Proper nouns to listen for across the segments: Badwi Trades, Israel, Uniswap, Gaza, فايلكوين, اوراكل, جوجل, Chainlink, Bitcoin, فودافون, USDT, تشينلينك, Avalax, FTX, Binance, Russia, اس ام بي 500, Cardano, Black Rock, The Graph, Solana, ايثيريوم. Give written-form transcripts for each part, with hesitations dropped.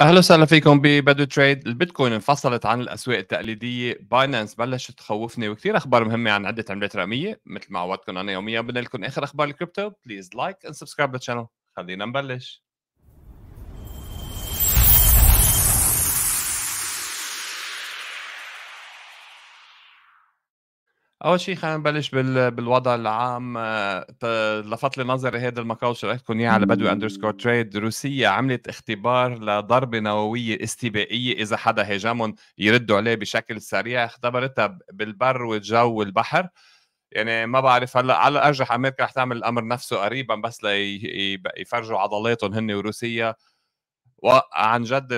اهلا وسهلا فيكم ببدو تريد. البيتكوين انفصلت عن الاسواق التقليديه، باينانس بلشت تخوفني، وكثير اخبار مهمه عن عده عملات رقميه. مثل ما عودتكم انا يوميا بدنا لكم اخر اخبار الكريبتو. بليز لايك اند سبسكرايب للقناه. خلينا نبلش. اول شيء خلينا نبلش بالوضع العام. لفت لي نظري هذا المقال، شاركتكم اياه على بدوي اندرسكور تريد. روسيا عملت اختبار لضربه نوويه استباقيه اذا حدا هاجمهم يردوا عليه بشكل سريع. اختبرتها بالبر والجو والبحر. يعني ما بعرف، هلا على الارجح امريكا رح تعمل الامر نفسه قريبا بس ليفرجوا عضلاتهم هن وروسيا. وعن جد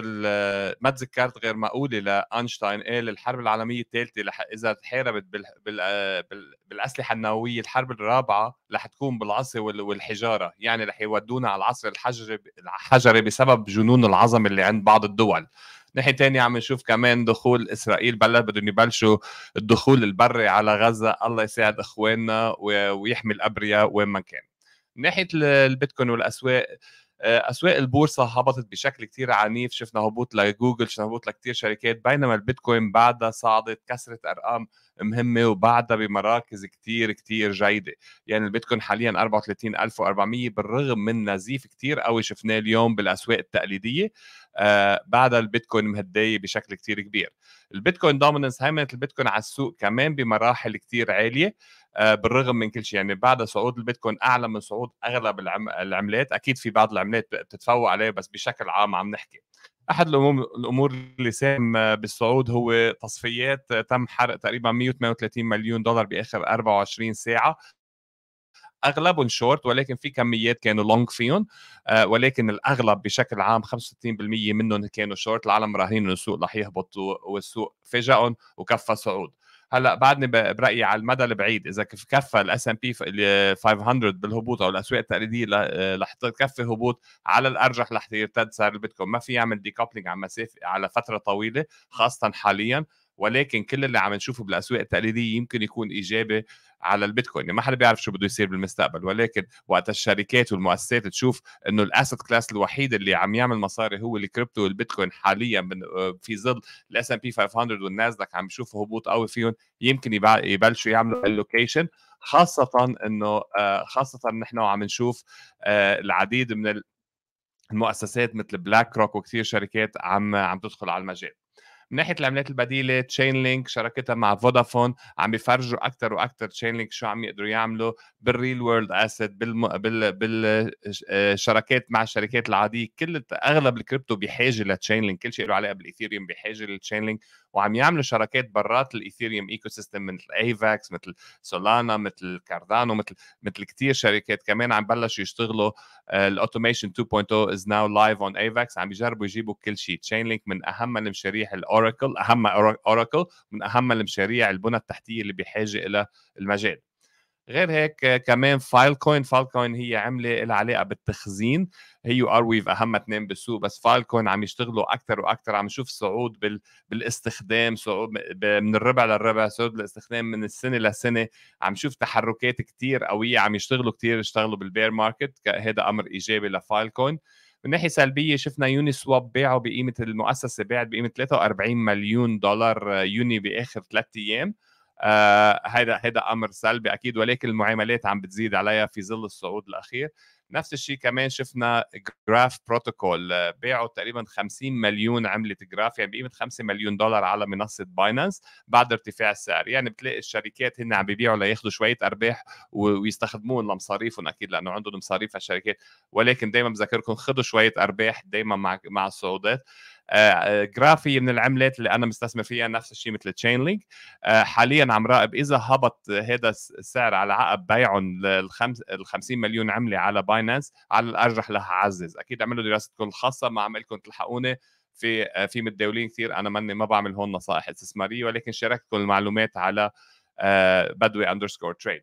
ما تذكرت غير مقوله لأينشتاين قال الحرب العالميه الثالثه اذا تحاربت بالاسلحه النوويه، الحرب الرابعه رح تكون بالعصي والحجاره، يعني رح يودونا على العصر الحجري بسبب جنون العظم اللي عند بعض الدول. ناحيه ثانيه عم نشوف كمان دخول اسرائيل، بدهم يبلشوا الدخول البري على غزه. الله يساعد اخواننا ويحمي الابرياء وين ما كان. من ناحيه البيتكوين والاسواق، أسواق البورصة هبطت بشكل كتير عنيف. شفنا هبوط لجوجل، شفنا هبوط لكتير شركات، بينما البيتكوين بعدها صعدت، كسرت أرقام مهمة وبعدها بمراكز كتير كتير جيدة. يعني البيتكوين حاليا 34400 بالرغم من نزيف كتير قوي شفناه اليوم بالأسواق التقليدية. بعدها البيتكوين مهدية بشكل كتير كبير. البيتكوين دوميننس، هيمنة البيتكوين على السوق كمان بمراحل كتير عالية بالرغم من كل شيء. يعني بعد صعود البيتكوين اعلى من صعود اغلب العملات. اكيد في بعض العملات بتتفوق عليه بس بشكل عام عم نحكي. احد الامور اللي ساهم بالصعود هو تصفيات. تم حرق تقريبا 138 مليون دولار باخر 24 ساعه، اغلبهم شورت ولكن في كميات كانوا لونج فيهم، ولكن الاغلب بشكل عام 65% منهم كانوا شورت. العالم راهنين انه السوق رح يهبط والسوق فاجئهم وكفى صعود. هلا بعدني برايي على المدى البعيد اذا كفى الاس ام بي 500 بالهبوط او الاسواق التقليديه رح تكفي هبوط، على الارجح رح يرتد سعر البيتكوين. ما في يعمل ديكابلينج على مسافه على فتره طويله خاصه حاليا، ولكن كل اللي عم نشوفه بالاسواق التقليديه يمكن يكون ايجابي على البيتكوين. يعني ما حدا بيعرف شو بده يصير بالمستقبل، ولكن وقت الشركات والمؤسسات تشوف انه الاسيت كلاس الوحيد اللي عم يعمل مصاري هو الكريبتو والبيتكوين حاليا، في ظل الاس ام بي 500 والنازداك عم يشوفوا هبوط قوي فيهم، يمكن يبلشوا يعملوا اللوكيشن. خاصه انه نحن عم نشوف العديد من المؤسسات مثل بلاك روك وكثير شركات عم تدخل على المجال. من ناحيه العملات البديله، تشينلينك شراكتها مع فودافون عم يفرجوا اكثر واكثر تشينلينك شو عم يقدروا يعملوا بالريل وورلد اسيت، بالشراكات مع الشركات العاديه. كل اغلب الكريبتو بحاجه لتشينلينك، كل شيء له علاقه بالايثيريوم بحاجه لتشينلينك، وعم يعملوا شراكات برات الايثيريوم ايكو سيستم مثل ايفاكس، مثل سولانا، مثل كاردانو، مثل كثير شركات كمان عم بلشوا يشتغلوا. الاوتوميشن 2.0 از ناو لايف اون ايفاكس، عم يجربوا يجيبوا كل شيء. تشينلينك من اهم المشاريع، اوراكل من اهم المشاريع البنى التحتيه اللي بحاجه الى المجال. غير هيك كمان فايلكوين هي عمله لها علاقه بالتخزين، هي وار ويف اهم اثنين بالسوق، بس فايلكوين عم يشتغلوا اكثر واكثر. عم نشوف صعود بالاستخدام، صعود من الربع للربع، صعود بالاستخدام من السنه لسنه. عم نشوف تحركات كثير قويه، عم يشتغلوا كثير، اشتغلوا بالبير ماركت. هذا امر ايجابي لفايلكوين. من ناحيه سلبيه شفنا يوني سواب باعوا بقيمه، المؤسسه باعت بقيمه 43 مليون دولار يوني باخر 3 ايام. هذا امر سلبي اكيد، ولكن المعاملات عم بتزيد عليها في ظل الصعود الاخير. نفس الشيء كمان شفنا جراف بروتوكول باعوا تقريبا 50 مليون عمله جراف، يعني بقيمه 5 مليون دولار على منصه باينانس بعد ارتفاع السعر. يعني بتلاقي الشركات هن عم بيبيعوا لياخذوا شويه ارباح ويستخدمون لمصاريفهم، اكيد لانه عندهم مصاريف على الشركات، ولكن دائما بذكركم خذوا شويه ارباح دائما مع الصعودات. جرافي من العملات اللي انا مستثمر فيها، نفس الشيء مثل تشينلينك. حاليا عم راقب اذا هبط هذا السعر على عقب بيعهم ال 50 مليون عمله على باينانس، على الارجح رح عزز. اكيد اعملوا دراستكم الخاصه، ما عملكم تلحقوني في متداولين كثير. انا ما بعمل هون نصائح استثماريه، ولكن شاركتكم المعلومات على بدوي اندرسكور تريد.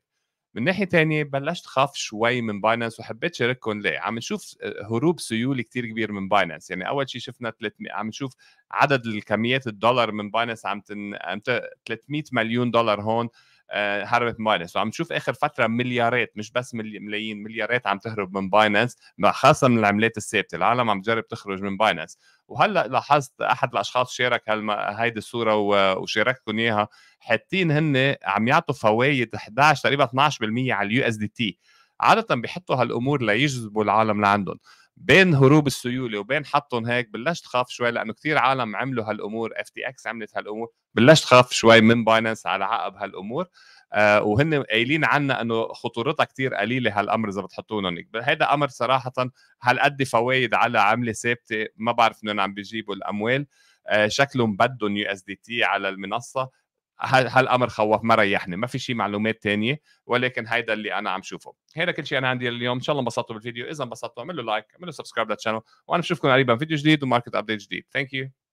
من ناحيه ثانيه بلشت خاف شوي من باينانس وحبيت شارككم ليه. عم نشوف هروب سيولي كثير كبير من باينانس. يعني اول شيء شفنا 300، عم نشوف عدد الكميات الدولار من باينانس عم 300 مليون دولار هون هربت من باينانس. وعم نشوف اخر فتره مليارات، مش بس ملايين، مليارات عم تهرب من باينانس، خاصه من العملات الثابته. العالم عم تجرب تخرج من باينانس. وهلا لاحظت احد الاشخاص شارك هيدي الصوره وشاركتكم اياها، حاطين هن عم يعطوا فوايد 11 تقريبا 12% على اليو اس دي تي. عاده بيحطوا هالامور ليجذبوا العالم لعندهم. بين هروب السيوله وبين حطهم هيك بلشت خاف شوي، لانه كثير عالم عملوا هالامور، اف تي اكس عملت هالامور، بلشت خاف شوي من باينانس على عقب هالامور. وهن قايلين عنا انه خطورتها كثير قليله هالامر اذا بتحطونا هيك. هذا امر صراحه هالقد فوايد على عمله ثابته، ما بعرف منين عم بيجيبوا الاموال. شكلهم بدهم يو اس دي تي على المنصه. هالامر خوف، ما ريحني، ما في شيء معلومات ثانيه، ولكن هيدا اللي انا عم شوفه. هيدا كل شيء انا عندي اليوم، ان شاء الله انبسطتوا بالفيديو، اذا انبسطتوا اعملوا لايك، اعملوا سبسكرايب للقناه، وانا بشوفكم قريبا فيديو جديد وماركت ابديت جديد. ثانك يو.